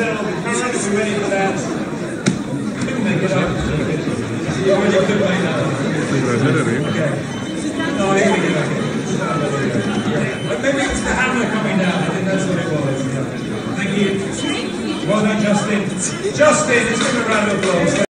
settle the current. Are we ready for that? Couldn't make it up. You already could make it up. Okay. No, I didn't make it up. But maybe it's the hammer coming down. I think that's what it was. Thank you. Well done, Justin. Justin, let's give a round of applause.